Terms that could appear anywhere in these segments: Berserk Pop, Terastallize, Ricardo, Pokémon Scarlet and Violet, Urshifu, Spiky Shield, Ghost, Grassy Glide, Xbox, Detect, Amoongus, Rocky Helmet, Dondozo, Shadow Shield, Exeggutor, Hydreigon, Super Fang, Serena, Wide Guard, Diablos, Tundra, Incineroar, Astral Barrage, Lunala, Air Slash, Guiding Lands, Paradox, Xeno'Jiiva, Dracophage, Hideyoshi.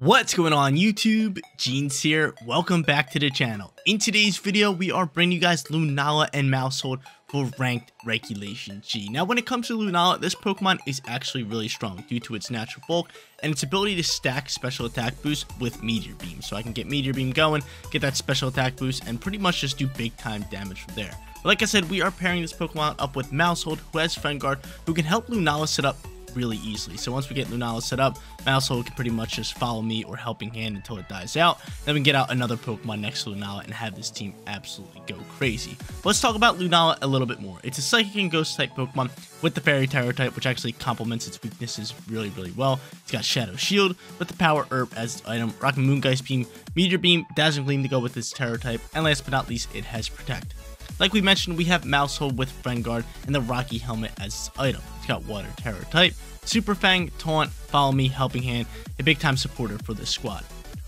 What's going on YouTube? Jeans here. Welcome back to the channel. In today's video, we are bringing you guys Lunala and Maushold for ranked regulation G. Now, when it comes to Lunala, this Pokemon is actually really strong due to its natural bulk and its ability to stack special attack boosts with Meteor Beam. So I can get Meteor Beam going, get that special attack boost, and pretty much just do big time damage from there. But like I said, we are pairing this Pokemon up with Maushold, who has Friend Guard, who can help Lunala set up really easily. So once we get Lunala set up, Maushold can pretty much just follow me or helping hand until it dies out. Then we can get out another Pokemon next to Lunala and have this team absolutely go crazy. But let's talk about Lunala a little bit more. It's a Psychic and Ghost type Pokemon with the Fairy Tyro type, which actually complements its weaknesses really, really well. It's got Shadow Shield with the Power Herb as its item, Rocky Moongeist Beam, Meteor Beam, Dazzling Gleam to go with its Tyro type, and last but not least, it has Protect. Like we mentioned, we have Maushold with Friend Guard and the Rocky Helmet as its item. It's got Water Terror type, Super Fang, Taunt, Follow Me, Helping Hand, a big time supporter for this squad.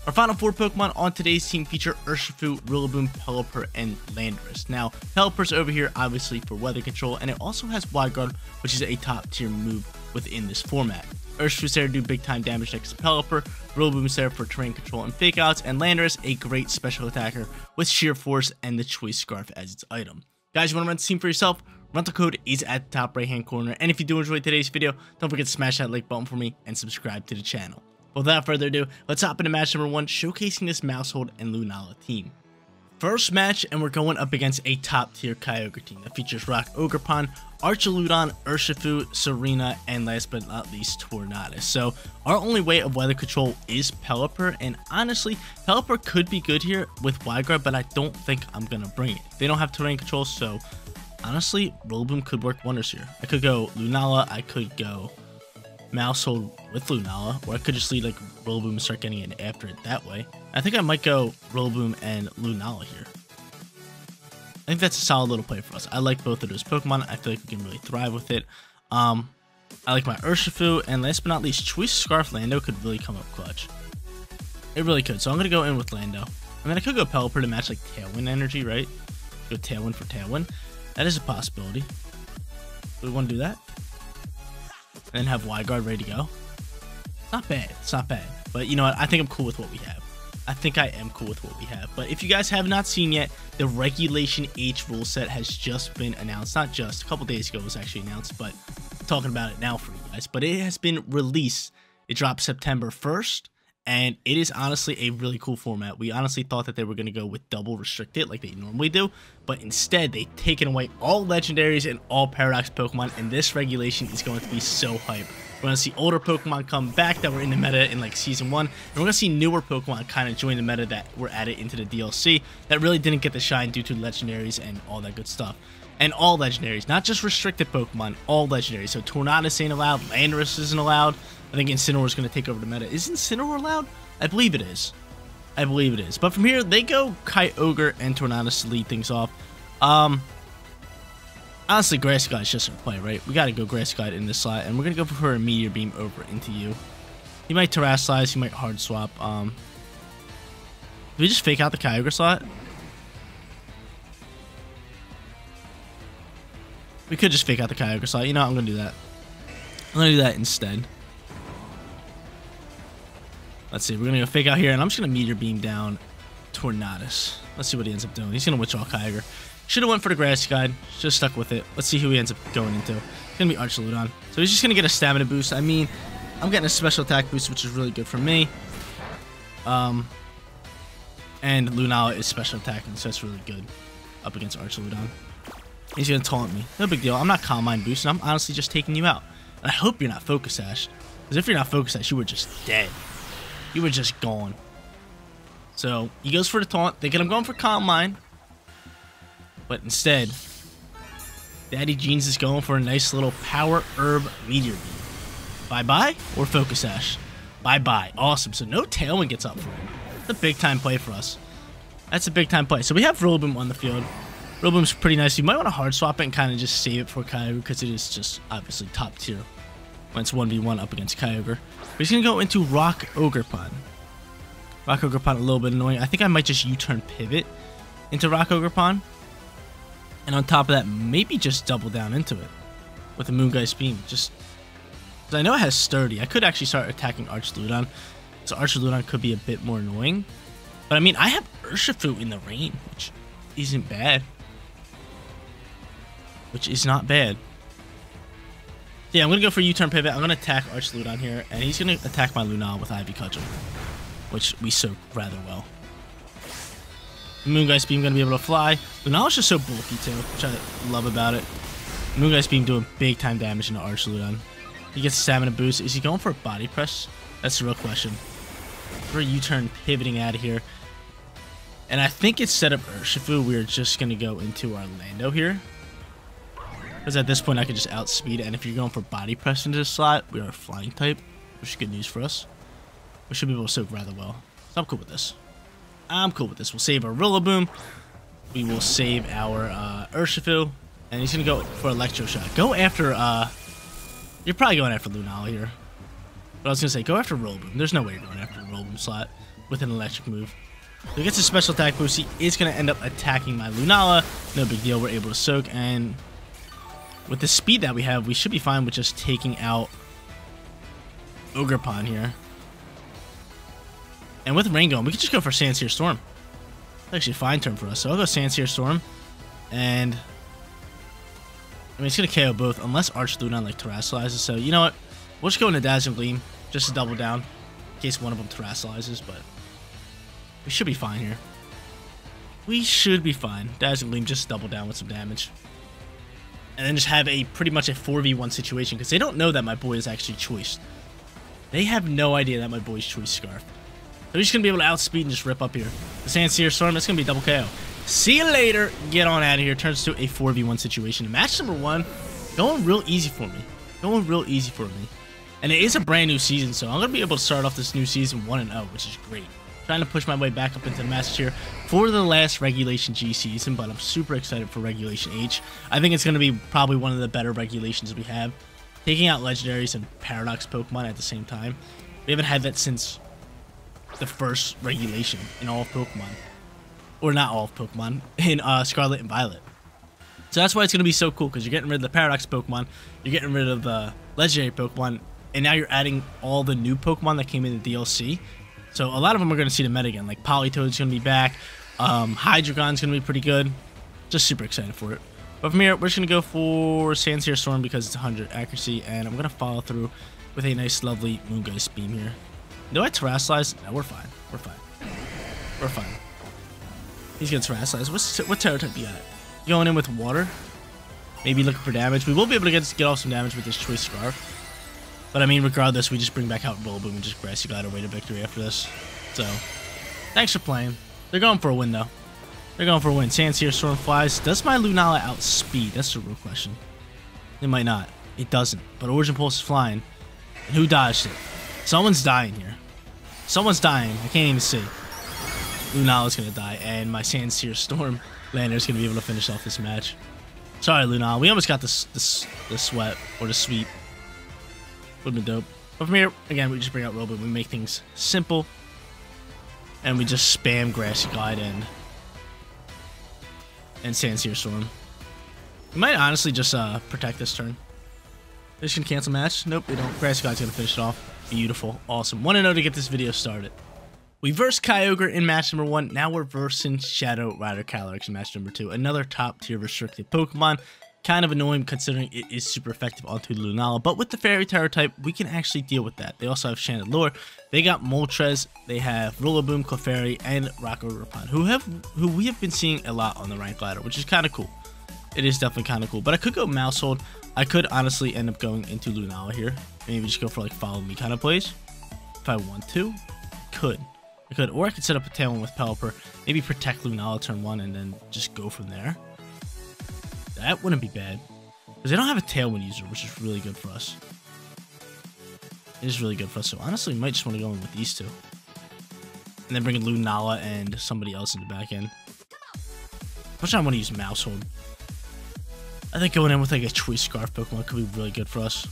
Our final four Pokemon on today's team feature Urshifu, Rillaboom, Pelipper, and Landorus. Now, Pelipper's over here obviously for weather control, and it also has Wide Guard, which is a top tier move within this format. Urshifu's there to do big time damage next to Pelipper, Rillaboom's there for terrain control and fake outs, and Landorus, a great special attacker with Sheer Force and the Choice Scarf as its item. Guys, you want to run this team for yourself? Rental code is at the top right hand corner, and if you do enjoy today's video, don't forget to smash that like button for me and subscribe to the channel. Without further ado, let's hop into match number 1, showcasing this Maushold and Lunala team. First match, and we're going up against a top tier Kyogre team that features Rock Ogrepon, Archaludon, Urshifu, Serena, and last but not least, Tornadus. So our only way of weather control is Pelipper, and honestly, Pelipper could be good here with Wide Guard, but I don't think I'm going to bring it. They don't have terrain control, so honestly, Rillaboom could work wonders here. I could go Lunala, I could go Maushold with Lunala, or I could just lead like Rillaboom and start getting it after it that way. I think I might go Rillaboom and Lunala here. I think that's a solid little play for us. I like both of those Pokemon. I feel like we can really thrive with it. I like my Urshifu, and last but not least, Choice Scarf Lando could really come up clutch. It really could, so I'm going to go in with Lando. I mean, I could go Pelipper to match like Tailwind energy, right? Go Tailwind for Tailwind. That is a possibility. Do we want to do that? And then have Wide Guard ready to go. Not bad. It's not bad. But you know what? I think I'm cool with what we have. I think I am cool with what we have. But if you guys have not seen yet, the Regulation H rule set has just been announced. Not just. A couple days ago it was actually announced, but I'm talking about it now for you guys. But it has been released. It dropped September 1st. And it is honestly a really cool format. We honestly thought that they were going to go with double restricted like they normally do. But instead, they've taken away all legendaries and all paradox Pokemon. And this regulation is going to be so hype. We're going to see older Pokemon come back that were in the meta in like season 1. And we're going to see newer Pokemon kind of join the meta that were added into the DLC. That really didn't get the shine due to legendaries and all that good stuff. And all legendaries, not just restricted Pokemon, all legendaries. So Tornadus ain't allowed, Landorus isn't allowed. I think Incineroar is going to take over the meta. Is Incineroar allowed? I believe it is. I believe it is. But from here, they go Kyogre and Tornadus to lead things off. Honestly, Grassy Glide is just in play, right? We got to go Grassy Glide in this slot, and we're going to go for a Meteor Beam over into you. He might Terastallize, he might Hard Swap. Do we just fake out the Kyogre slot? We could just fake out the Kyogre slot. You know what? I'm going to do that. I'm going to do that instead. Let's see. We're going to go fake out here, and I'm just going to Meteor Beam down Tornadus. Let's see what he ends up doing. He's going to witch all Kyogre. Should have went for the Grassy Glide. Just stuck with it. Let's see who he ends up going into. It's going to be Archaludon. So he's just going to get a stamina boost. I mean, I'm getting a special attack boost, which is really good for me. And Lunala is special attacking, so that's really good up against Archaludon. He's going to taunt me. No big deal. I'm not Calmine boosting. I'm honestly just taking you out. And I hope you're not Focus Sash. Because if you're not Focus Sash, you were just dead. You were just gone. So, he goes for the taunt. Thinking I'm going for Calmine. But instead, Daddy Jeans is going for a nice little Power Herb Meteor Beam. Bye-bye or Focus Sash? Bye-bye. Awesome. So, no Tailwind gets up for him. That's a big-time play for us. That's a big-time play. So, we have Rillaboom on the field. Rillaboom's pretty nice. You might want to hard swap it and kind of just save it for Kyogre because it is just obviously top tier when it's 1v1 up against Kyogre. But he's going to go into Rock Ogrepon. Rock Ogrepon a little bit annoying. I think I might just U-turn pivot into Rock Ogrepon. And on top of that, maybe just double down into it with a Moongeist Beam. Just because I know it has Sturdy. I could actually start attacking Archaludon. So Archaludon could be a bit more annoying. But I mean, I have Urshifu in the rain, which isn't bad. Which is not bad. Yeah, I'm going to go for U-turn pivot. I'm going to attack Archaludon here, and he's going to attack my Lunala with Ivy Cudgel, which we soak rather well. Moongeist Beam going to be able to fly. Lunala's just so bulky too, which I love about it. Moongeist Beam doing big time damage into Archaludon. He gets a stamina boost. Is he going for a body press? That's the real question. For U-turn pivoting out of here. And I think it's set up Urshifu. We're just going to go into our Lando here. Because at this point, I can just outspeed it. And if you're going for body press into the slot, we are a flying type, which is good news for us. We should be able to soak rather well. So I'm cool with this. I'm cool with this. We'll save our Rillaboom. We will save our Urshifu. And he's going to go for Electro Shock. Go after... you're probably going after Lunala here. But I was going to say, go after Rillaboom. There's no way you're going after the Rillaboom slot with an electric move. So he gets a special attack boost. He is going to end up attacking my Lunala. No big deal. We're able to soak. And... with the speed that we have, we should be fine with just taking out Ogre Pond here. And with rain going, we could just go for Sandsear Storm. It's actually a fine turn for us. So I'll go Sandsear Storm. And I mean, it's going to KO both, unless Archaludon like Terastallize. So you know what? We'll just go into Dazzling Gleam just to double down in case one of them Terastallizes. But we should be fine here. We should be fine. Dazzling Gleam just double down with some damage. And then just have a pretty much a 4v1 situation, because they don't know that my boy is actually choiced. They have no idea that my boy's Choice Scarf. They're just going to be able to outspeed and just rip up here. The Sandsear Storm, that's going to be a double KO. See you later. Get on out of here. Turns to a 4v1 situation. Match number one, going real easy for me. Going real easy for me. And it is a brand new season, so I'm going to be able to start off this new season 1-0, which is great. Trying to push my way back up into the Masters here for the last Regulation G season, but I'm super excited for Regulation H. I think it's going to be probably one of the better regulations we have. Taking out Legendaries and Paradox Pokemon at the same time. We haven't had that since the first regulation in all of Pokemon. Or not all of Pokemon, in Scarlet and Violet. So that's why it's going to be so cool, because you're getting rid of the Paradox Pokemon, you're getting rid of the Legendary Pokemon, and now you're adding all the new Pokemon that came in the DLC. So a lot of them are going to see the meta again. Like Politoed's going to be back. Hydreigon's going to be pretty good. Just super excited for it. But from here, we're just going to go for Sandsear Storm because it's 100 accuracy. And I'm going to follow through with a nice, lovely Moongeist Beam here. Do I Terastallize? No, we're fine. We're fine. We're fine. He's going to Terastallize. What Terra type do you got? Going in with Water. Maybe looking for damage. We will be able to get off some damage with this Choice Scarf. But I mean, regardless, we just bring back out Rillaboom and just Grassy Glide our way to victory after this. So, thanks for playing. They're going for a win, though. They're going for a win. Sandsear Storm flies. Does my Lunala outspeed? That's the real question. It might not. It doesn't. But Origin Pulse is flying. And who dodged it? Someone's dying here. Someone's dying. I can't even see. Lunala's going to die. And my Sandsear Storm Lander's going to be able to finish off this match. Sorry, Lunala. We almost got the sweat or the sweep. Would've been dope. But from here, again, we just bring out Rillaboom. We make things simple. And we just spam Grassy Glide and Sandsear Storm. We might honestly just protect this turn. They just can cancel match. Nope, they don't. Grassy Glide's gonna finish it off. Beautiful. Awesome. 1-0 to get this video started. We versed Kyogre in match number 1. Now we're versing Shadow Rider Calyrex in match number 2. Another top tier restricted Pokemon. Kind of annoying considering it is super effective onto Lunala, but with the Fairy Terror type, we can actually deal with that. They also have Chandelure, they got Moltres, they have Rillaboom, Clefairy, and Rocky Helmet, who we have been seeing a lot on the rank ladder, which is kind of cool. It is definitely kind of cool, but I could go Maushold. I could honestly end up going into Lunala here. Maybe just go for like Follow Me kind of plays if I want to. I could, or I could set up a Tailwind with Pelipper, maybe protect Lunala turn 1, and then just go from there. That wouldn't be bad. Because they don't have a Tailwind user, which is really good for us. It is really good for us. So honestly, we might just want to go in with these two. And then bring in Lunala and somebody else in the back end. Which I want to use Maushold. I think going in with like a Choice Scarf Pokemon could be really good for us.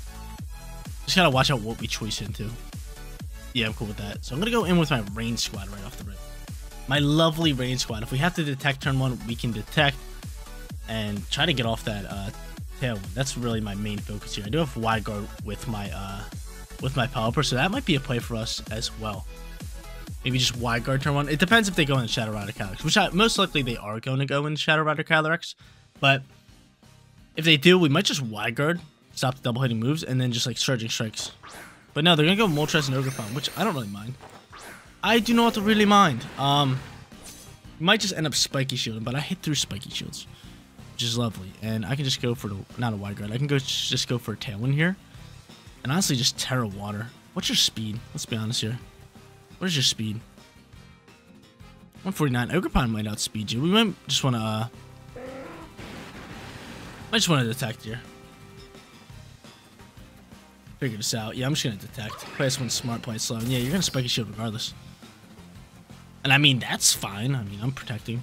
Just gotta watch out what we choice into. Yeah, I'm cool with that. So I'm gonna go in with my Rain Squad right off the rip. My lovely Rain Squad. If we have to detect turn 1, we can detect. And try to get off that Tailwind. That's really my main focus here. I do have Wide Guard with my with my Pelipper, so that might be a play for us as well. Maybe just Wide Guard turn 1. It depends if they go into Shadow Rider Calyrex, which most likely they are going to go into Shadow Rider Calyrex. But if they do, we might just Wide Guard, stop the double hitting moves, and then just like Surging Strikes. But no, they're going to go Moltres and Ogre Pound, which I don't really mind. I do not really mind. Might just end up Spiky Shielding, but I hit through Spiky Shields, which is lovely. And I can just go for, not a Wide Guard, I can just go for a Tailwind here. And honestly, just Terra Water. What's your speed? Let's be honest here. What is your speed? 149. Ogre Pound might outspeed you. We might just want to, I just want to Detect here. Figure this out. Yeah, I'm just going to Detect. Play this one smart, play it slow. And yeah, you're going to Spike a Shield regardless. And I mean, that's fine. I mean, I'm protecting.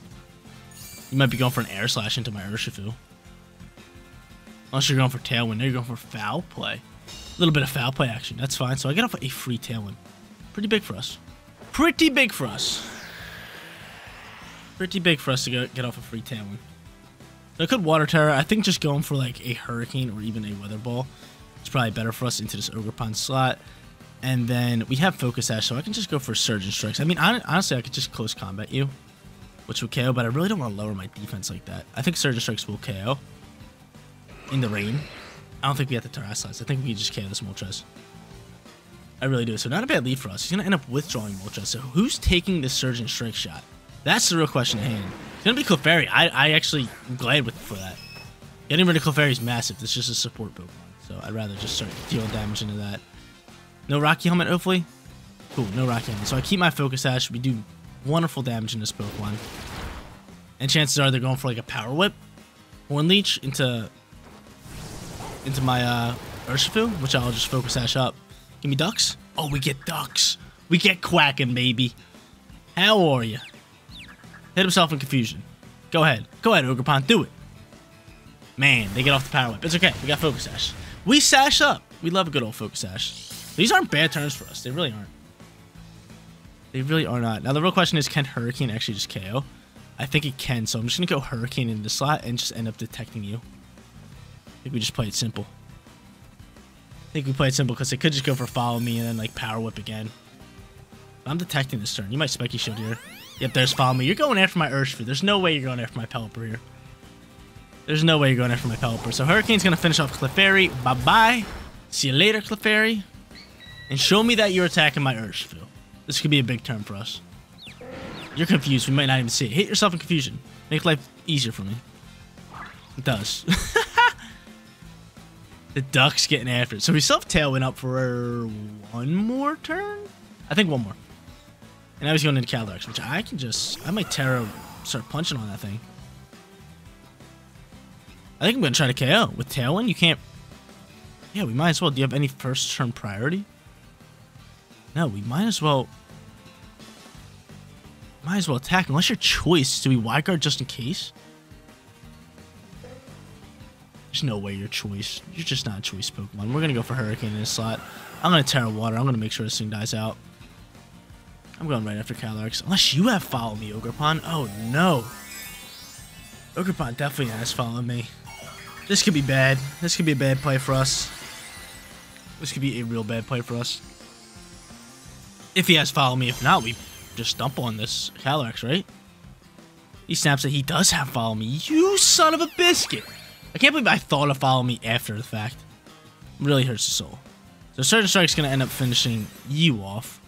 You might be going for an Air Slash into my Urshifu. Unless you're going for Tailwind. Now you're going for Foul Play. A little bit of Foul Play action. That's fine. So I get off a free Tailwind. Pretty big for us. Pretty big for us. Pretty big for us to get off a free Tailwind. So I could Water Terror. I think just going for like a Hurricane or even a Weather Ball. It's probably better for us into this Ogre Pound slot. And then we have Focus Sash, so I can just go for Surgeon Strikes. I mean, honestly, I could just Close Combat you, which will KO, but I really don't want to lower my defense like that. I think Surgeon Strikes will KO in the rain. I don't think we have to Terastallize. I think we can just KO this Moltres. I really do. So not a bad lead for us. He's going to end up withdrawing Moltres. So who's taking this Surgeon Strike shot? That's the real question at hand. It's going to be Clefairy. I actually am glad for that. Getting rid of Clefairy is massive. It's just a support Pokemon. So I'd rather just start dealing damage into that. No Rocky Helmet, hopefully. Cool, no Rocky Helmet. So I keep my Focus Sash. We do wonderful damage in this Pokemon. And chances are they're going for like a Power Whip. Horn Leech into my Urshifu, which I'll just Focus Sash up. Give me Ducks. Oh, we get Ducks. We get Quacking, baby. How are you? Hit himself in confusion. Go ahead. Go ahead, Ogre Pound. Do it. Man, they get off the Power Whip. It's okay. We got Focus Sash. We sash up. We love a good old Focus Sash. These aren't bad turns for us. They really aren't. They really are not. Now, the real question is, can Hurricane actually just KO? I think it can, so I'm just going to go Hurricane in the slot and just end up Detecting you. I think we just play it simple. I think we play it simple because they could just go for Follow Me and then, like, Power Whip again. But I'm Detecting this turn. You might Spiky Shield here. Yep, there's Follow Me. You're going after my Urshifu. There's no way you're going after my Pelipper here. There's no way you're going after my Pelipper. So Hurricane's going to finish off Clefairy. Bye-bye. See you later, Clefairy. And show me that you're attacking my Urshifu. This could be a big turn for us. You're confused. We might not even see it. Hit yourself in confusion. Make life easier for me. It does. The Duck's getting after it. So we still have Tailwind up for one more turn? I think one more. And now he's going into Calyrex, which I can just... I might Terra start punching on that thing. I think I'm going to try to KO. With Tailwind, you can't... Yeah, we might as well. Do you have any first turn priority? No, we might as well. Might as well attack. Unless your choice. Do we Wide Guard just in case? There's no way your choice. You're just not a choice Pokemon. We're going to go for Hurricane in this slot. I'm going to Terra Water. I'm going to make sure this thing dies out. I'm going right after Calyrex. Unless you have Follow Me, Ogre Pound. Oh, no. Ogre Pound definitely has Follow Me. This could be bad. This could be a bad play for us. This could be a real bad play for us. If he has Follow Me, if not, we just dump on this Calyrex, right? He snaps that he does have Follow Me. You son of a biscuit! I can't believe I thought of Follow Me after the fact. It really hurts the soul. So Surgeon Strike's gonna end up finishing you off.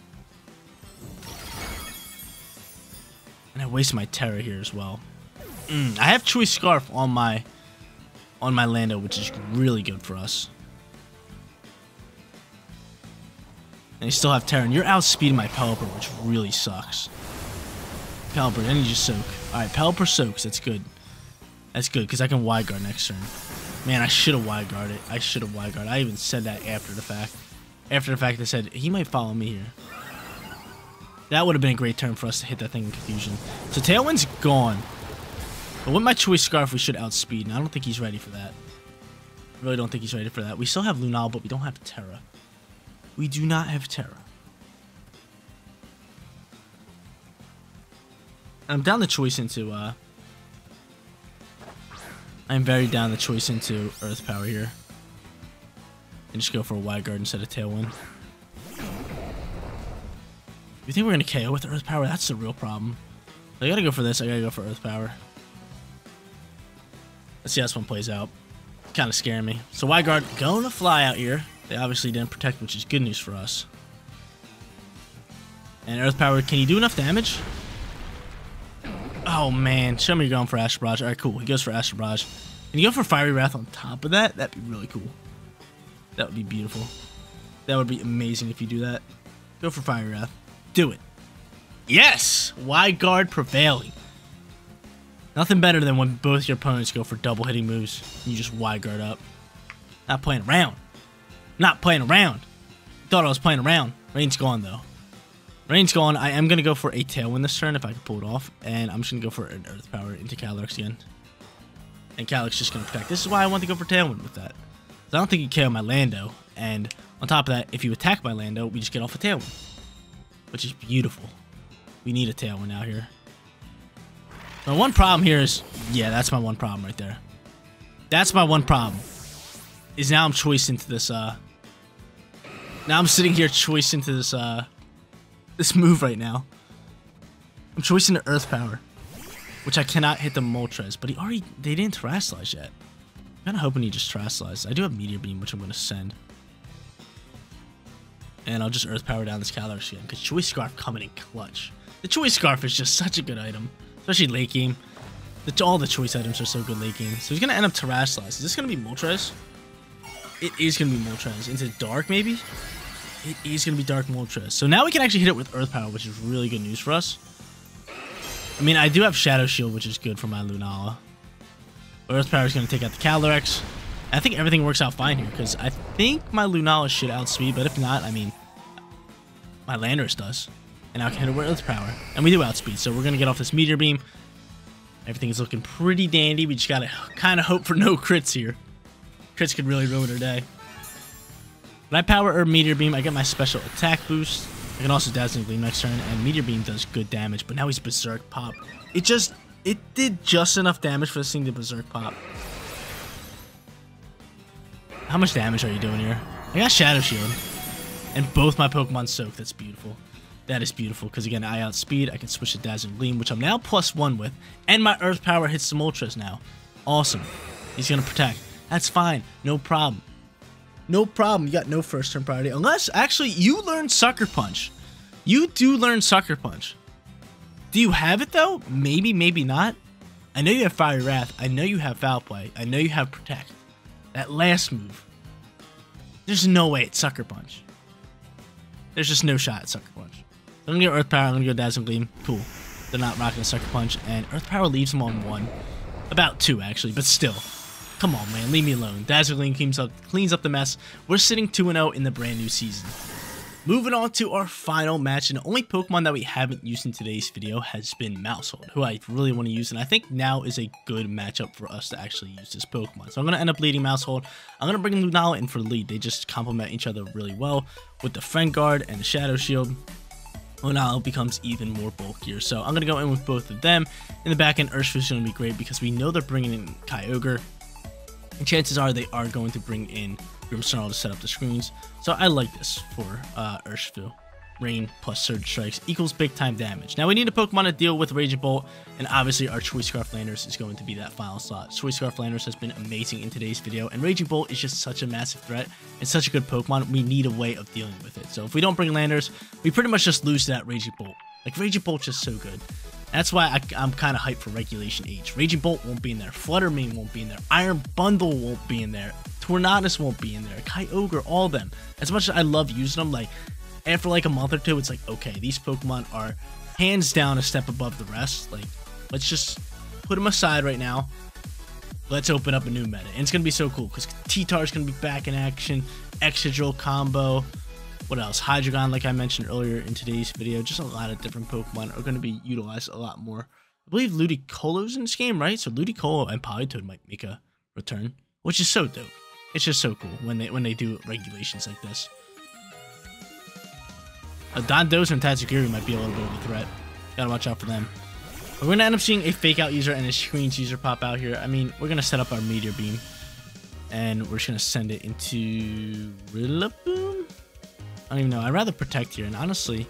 And I waste my Terra here as well. I have Choice Scarf on my Lando, which is really good for us. And you still have Terran. You're outspeeding my Pelipper, which really sucks. Pelipper, then you just soak. Alright, Pelipper soaks. That's good. That's good, because I can Wide Guard next turn. Man, I should have Wide Guarded. I should have Wide Guarded. I even said that after the fact. After the fact, I said, he might Follow Me here. That would have been a great turn for us to hit that thing in confusion. So Tailwind's gone. But with my Choice Scarf, we should outspeed, and I don't think he's ready for that. I really don't think he's ready for that. We still have Lunala, but we don't have Terra. We do not have Terra. I'm down the choice into, I'm very down the choice into Earth Power here. And just go for a Wide Guard instead of Tailwind. You think we're gonna KO with Earth Power? That's the real problem. I gotta go for this. I gotta go for Earth Power. Let's see how this one plays out. It's kind of scaring me. So Wide Guard going to fly out here. They obviously didn't protect, which is good news for us. And Earth Power, can you do enough damage? Oh man, show me you're going for Astral Barrage. Alright, cool. He goes for Astral Barrage. Can you go for Fiery Wrath on top of that? That'd be really cool. That would be beautiful. That would be amazing if you do that. Go for Fiery Wrath. Do it. Yes! Wide Guard prevailing. Nothing better than when both your opponents go for double hitting moves and you just Wide Guard up. Not playing around. Not playing around. Thought I was playing around. Rain's gone though. Rain's gone. I am going to go for a Tailwind this turn if I can pull it off. And I'm just going to go for an Earth Power into Calyrex again. And Calyrex just going to protect. This is why I want to go for Tailwind with that. I don't think you KO my Lando. And on top of that, if you attack my Lando, we just get off a Tailwind. Which is beautiful. We need a Tailwind out here. My one problem here is... Yeah, that's my one problem right there. That's my one problem. Is now I'm choiced into this, Now I'm sitting here choiced into this, this move right now. I'm choicing to Earth Power. Which I cannot hit the Moltres. But he already... They didn't Terastallize yet. I'm kind of hoping he just Terastallize. I do have Meteor Beam, which I'm going to send. And I'll just Earth Power down this Calyrex again. Because Choice Scarf coming in clutch. The Choice Scarf is just such a good item. Especially late game. All the Choice items are so good late game. So he's going to end up Terastallize. Is this going to be Moltres? It is going to be Moltres. Into Dark, maybe? It is going to be Dark Moltres. So now we can actually hit it with Earth Power, which is really good news for us. I mean, I do have Shadow Shield, which is good for my Lunala. Earth Power is going to take out the Calyrex. I think everything works out fine here, because I think my Lunala should outspeed, but if not, I mean, my Landorus does. And now I can hit it with Earth Power. And we do outspeed, so we're going to get off this Meteor Beam. Everything is looking pretty dandy. We just got to kind of hope for no crits here. Crits could really ruin our day. When I power or Meteor Beam, I get my special attack boost. I can also Dazzling Gleam next turn, and Meteor Beam does good damage, but now he's Berserk Pop. It did just enough damage for this thing to Berserk Pop. How much damage are you doing here? I got Shadow Shield, and both my Pokemon soak. That's beautiful. That is beautiful, because again, I outspeed. I can switch to Dazzling Gleam, which I'm now +1 with, and my Earth Power hits the Moltres now. Awesome. He's going to protect. That's fine. No problem. No problem. You got no first turn priority. Unless, actually, you learn Sucker Punch. You do learn Sucker Punch. Do you have it, though? Maybe, maybe not. I know you have Fiery Wrath. I know you have Foul Play. I know you have Protect. That last move. There's no way it's Sucker Punch. There's just no shot at Sucker Punch. I'm going to go Earth Power. I'm going to go Dazzling Gleam. Cool. They're not rocking a Sucker Punch. And Earth Power leaves them on 1. About 2, actually. But still. Come on, man. Leave me alone. Dazzling cleans up the mess. We're sitting 2-0 in the brand new season. Moving on to our final match. And the only Pokemon that we haven't used in today's video has been Maushold, who I really want to use. And I think now is a good matchup for us to actually use this Pokemon. So I'm going to end up leading Maushold. I'm going to bring Lunala in for lead. They just complement each other really well with the Friend Guard and the Shadow Shield. Lunala becomes even more bulkier. So I'm going to go in with both of them. In the back end, Urshifu is going to be great because we know they're bringing in Kyogre. And chances are they are going to bring in Grimmsnarl to set up the screens. So I like this for Urshifu. Rain plus Surge Strikes equals big time damage. Now we need a Pokemon to deal with Raging Bolt. And obviously our Choice Scarf Landorus is going to be that final slot. Choice Scarf Landorus has been amazing in today's video. And Raging Bolt is just such a massive threat. It's such a good Pokemon. We need a way of dealing with it. So if we don't bring Landorus, we pretty much just lose that Raging Bolt. Like Raging Bolt's just so good. That's why I'm kind of hyped for Regulation H. Raging Bolt won't be in there. Fluttermane won't be in there. Iron Bundle won't be in there. Tornadus won't be in there. Kyogre, all of them. As much as I love using them, like, after like a month or two, it's like, okay, these Pokemon are hands down a step above the rest. Like, let's just put them aside right now. Let's open up a new meta. And it's going to be so cool because T-Tar's going to be back in action. Exeggutor combo. What else? Hydreigon, like I mentioned earlier in today's video. Just a lot of different Pokemon are going to be utilized a lot more. I believe Ludicolo's in this game, right? So Ludicolo and Politoed might make a return, which is so dope. It's just so cool when they do regulations like this. Dondozo and Tatsugiri might be a little bit of a threat. Gotta watch out for them. We're going to end up seeing a Fake Out user and a Screens user pop out here. I mean, we're going to set up our Meteor Beam. And we're just going to send it into Rillaboom? I don't even know. I'd rather Protect here, and honestly,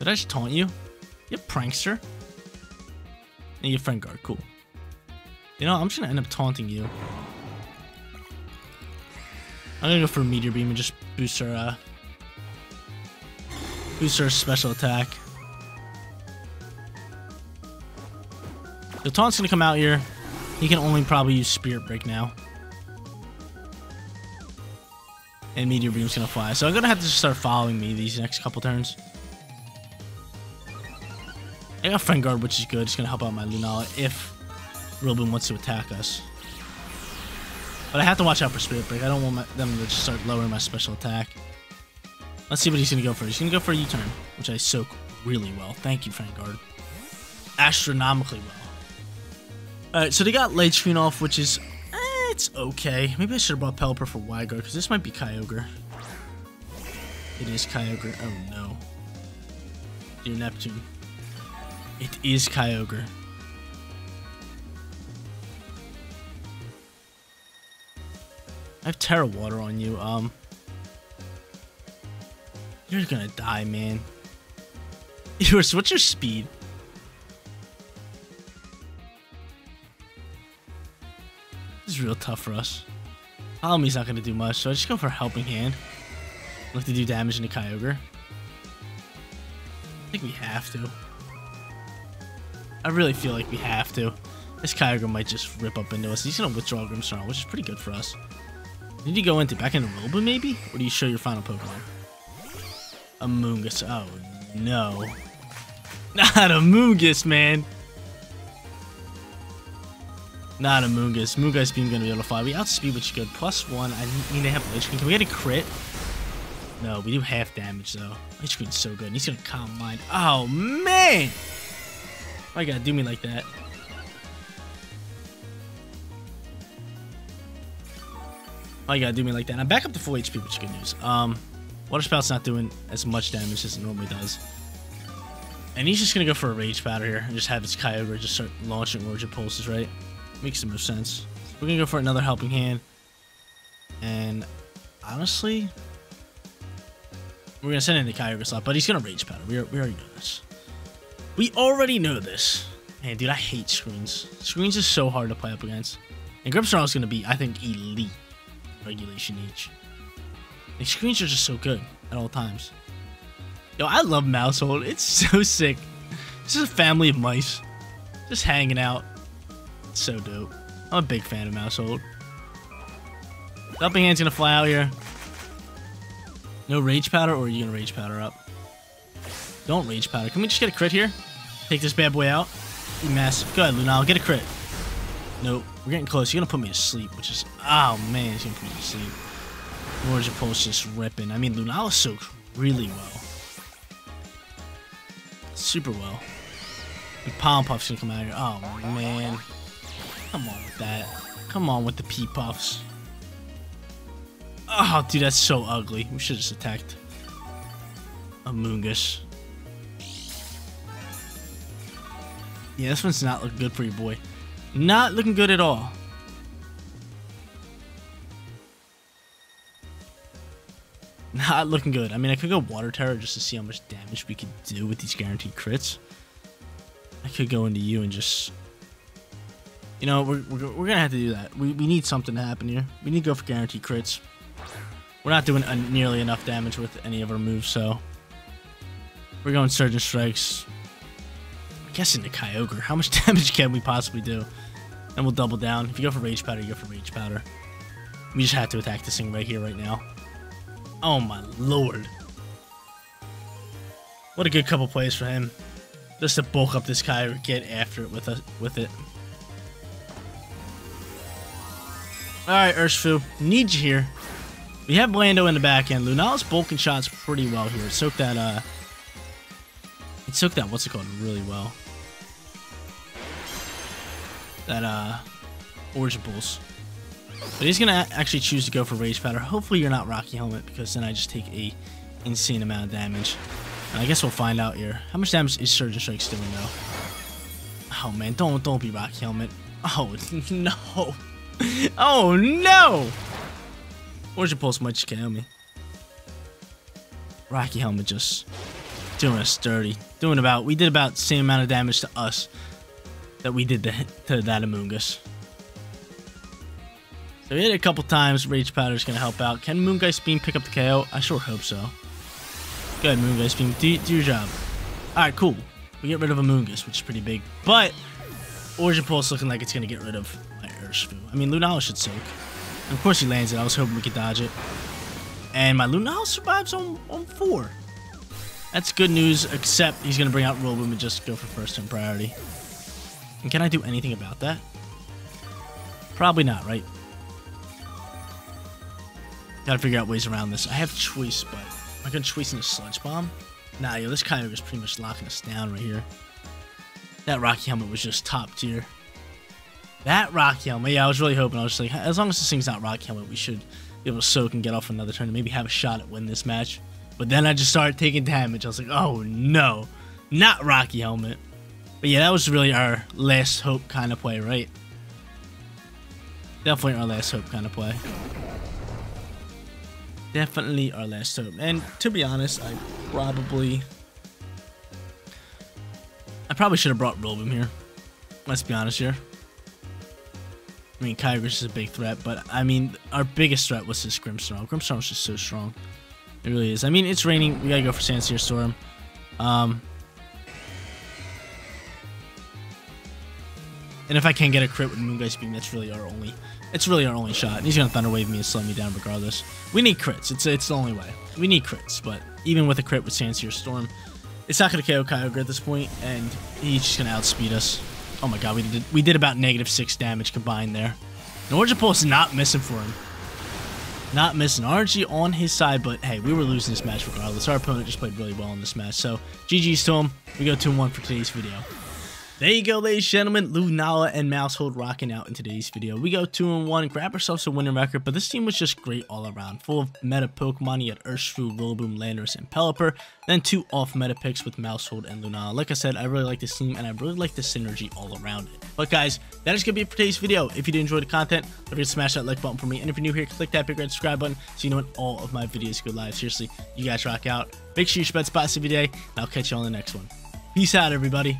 Did I just taunt you? You prankster. And you friend guard, cool. You know, I'm just gonna end up taunting you. I'm gonna go for Meteor Beam and just boost her special attack. The Taunt's gonna come out here. He can only probably use Spirit Break now. And Meteor Beam's gonna fly. So I'm gonna have to just start following me these next couple turns. I got Friend Guard, which is good. It's gonna help out my Lunala if Rillaboom wants to attack us. But I have to watch out for Spirit Break. I don't want them to just start lowering my special attack. Let's see what he's gonna go for. He's gonna go for a U-turn, which I soak really well. Thank you, Friend Guard. Astronomically well. Alright, so they got Light Screen off, which is... it's okay. Maybe I should have bought Pelipper for Wide Guard, because this might be Kyogre. It is Kyogre. Oh, no. Dear Neptune. It is Kyogre. I have Terra Water on you. You're gonna die, man. Yours, what's your speed? This is real tough for us. Follow Me's not gonna do much, so I just go for Helping Hand. I'd like to do damage into Kyogre. I think we have to. I really feel like we have to. This Kyogre might just rip up into us. He's gonna withdraw Grimmsnarl, which is pretty good for us. Did you go into back into Rillaboom maybe? Or do you show your final Pokemon? A Moongeist. Oh no. Not a Moongeist, man. Not a Moongeist. Moongeist Beam gonna be able to fly. We outspeed, which is good. +1. I mean they have Light Screen. Can we get a crit? No, we do half damage though. Light Screen's so good. He's gonna calm mine. Oh man! Why you gotta do me like that? Why you gotta do me like that? I'm back up to full HP, which is good news. Water Spout's not doing as much damage as it normally does. And he's just gonna go for a Rage Powder here and just have his Kyogre just start launching Origin Pulses, right? Makes the most sense. So we're gonna go for another Helping Hand. And honestly, we're gonna send in the Kyogre slot, but he's gonna Rage Powder. We already know this. We already know this. Man, dude, I hate screens. Screens is so hard to play up against. And Grimmsnarl is gonna be, I think, elite. Regulation each. The screens are just so good at all times. Yo, I love Maushold. It's so sick. This is a family of mice just hanging out. It's so dope. I'm a big fan of Maushold. Helping Hand's gonna fly out here. No Rage Powder, or are you gonna Rage Powder up? Don't Rage Powder. Can we just get a crit here? Take this bad boy out. Be massive. Go ahead, Lunala. Get a crit. Nope, we're getting close. You're gonna put me to sleep, which is, oh man, he's gonna put me to sleep. Origin Pulse just ripping. I mean, Lunala soaked really well, super well. And Palm Puff's gonna come out here. Oh man, come on with that. Come on with the Pea Puffs. Oh dude, that's so ugly. We should have just attacked a Moongeist. Yeah, this one's not looking good for your boy. Not looking good at all. Not looking good. I mean, I could go Water Terror just to see how much damage we could do with these guaranteed crits. I could go into you and just... You know, we're gonna have to do that. We need something to happen here. We need to go for guaranteed crits. We're not doing nearly enough damage with any of our moves, so... We're going Surging Strikes. I'm guessing the Kyogre. How much damage can we possibly do? And we'll double down. If you go for Rage Powder, you go for Rage Powder. We just have to attack this thing right here, right now. Oh my lord. What a good couple plays for him. Just to bulk up this Kyogre, get after it with it. Alright, Urshifu. Need you here. We have Blando in the back end. Lunala's bulking shots pretty well here. It soaked that, what's it called, really well. That, Origin Pulse. But he's gonna actually choose to go for Rage Powder. Hopefully you're not Rocky Helmet, because then I just take a insane amount of damage. And I guess we'll find out here. How much damage is Surging Strikes doing, though? Oh, man, don't be Rocky Helmet. Oh, no. Oh, no! Origin Pulse might just KO me. Rocky Helmet just... doing us dirty. We did about the same amount of damage to us that we did to that Amoongus. So we hit it a couple times. Rage Powder is going to help out. Can Moongeist Beam pick up the KO? I sure hope so. Go ahead, Moongeist Beam. Do your job. Alright, cool. We get rid of Amoongus, which is pretty big. But Origin Pulse looking like it's going to get rid of my Urshifu. I mean, Lunala should soak. And of course he lands it. I was hoping we could dodge it. And my Lunala survives on 4. That's good news, except he's going to bring out Rillaboom and just go for first-turn priority. And can I do anything about that? Probably not, right? Gotta figure out ways around this. I have Choice, but am I going to Choice in a Sludge Bomb? Nah, yo, this Kyogre is pretty much locking us down right here. That Rocky Helmet was just top tier. That Rocky Helmet, yeah, I was really hoping. I was just like, as long as this thing's not Rocky Helmet, we should be able to soak and get off another turn and maybe have a shot at win this match. But then I just started taking damage. I was like, oh no, not Rocky Helmet. But yeah, that was really our last hope kind of play, right? Definitely our last hope kind of play. Definitely our last hope. And to be honest, I probably should have brought Rillaboom here. Let's be honest here. I mean, Kyogre's is a big threat, but I mean, our biggest threat was his Grimmsnarl. Grimmsnarl's just so strong. It really is. I mean, it's raining. We gotta go for Sandsear Storm. And if I can get a crit with Moongeist Beam, that's really our only. It's really our only shot. And he's gonna Thunder Wave me and slow me down regardless. We need crits. It's the only way. We need crits. But even with a crit with Sandsear Storm, it's not gonna KO Kyogre at this point, and he's just gonna outspeed us. Oh my God, we did about -6 damage combined there. And Origin Pulse not missing for him. Not missing. RNG on his side, but hey, we were losing this match regardless. Our opponent just played really well in this match, so GG's to him. We go 2-1 for today's video. There you go, ladies and gentlemen. Lunala and Maushold rocking out in today's video. We go 2-1, grab ourselves a winning record, but this team was just great all around. Full of meta Pokemon. You had Urshifu, Rillaboom, Landorus, and Pelipper. Then 2 off meta picks with Maushold and Lunala. Like I said, I really like this team, and I really like the synergy all around it. But guys, that is going to be it for today's video. If you did enjoy the content, don't forget to smash that like button for me. And if you're new here, click that big red subscribe button so you know when all of my videos go live. Seriously, you guys rock out. Make sure you spread spots every day, and I'll catch you on the next one. Peace out, everybody.